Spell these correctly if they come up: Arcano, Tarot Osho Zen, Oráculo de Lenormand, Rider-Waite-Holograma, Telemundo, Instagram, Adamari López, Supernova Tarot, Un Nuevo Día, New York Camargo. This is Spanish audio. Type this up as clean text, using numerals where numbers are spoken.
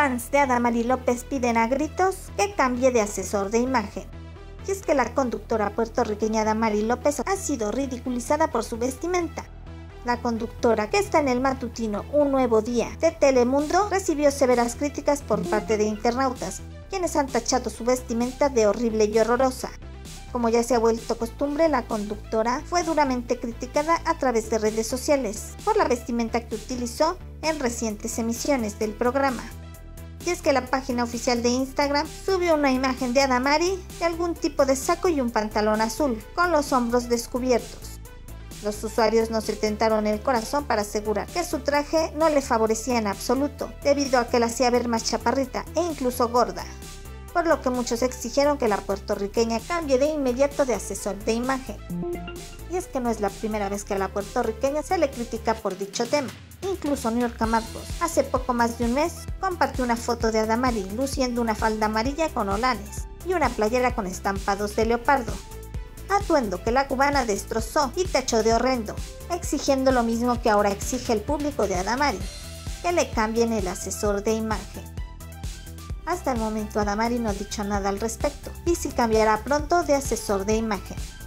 fans de Adamari López piden a gritos que cambie de asesor de imagen. Y es que la conductora puertorriqueña Adamari López ha sido ridiculizada por su vestimenta. La conductora, que está en el matutino Un Nuevo Día de Telemundo, recibió severas críticas por parte de internautas, quienes han tachado su vestimenta de horrible y horrorosa. Como ya se ha vuelto costumbre, la conductora fue duramente criticada a través de redes sociales por la vestimenta que utilizó en recientes emisiones del programa. Y es que la página oficial de Instagram subió una imagen de Adamari de algún tipo de saco y un pantalón azul, con los hombros descubiertos. Los usuarios no se tentaron el corazón para asegurar que su traje no le favorecía en absoluto, debido a que la hacía ver más chaparrita e incluso gorda, por lo que muchos exigieron que la puertorriqueña cambie de inmediato de asesor de imagen. Y es que no es la primera vez que a la puertorriqueña se le critica por dicho tema. Incluso New York Camargo, hace poco más de un mes, compartió una foto de Adamari luciendo una falda amarilla con olanes y una playera con estampados de leopardo, atuendo que la cubana destrozó y tachó de horrendo, exigiendo lo mismo que ahora exige el público de Adamari, que le cambien el asesor de imagen. Hasta el momento Adamari no ha dicho nada al respecto y si cambiará pronto de asesor de imagen.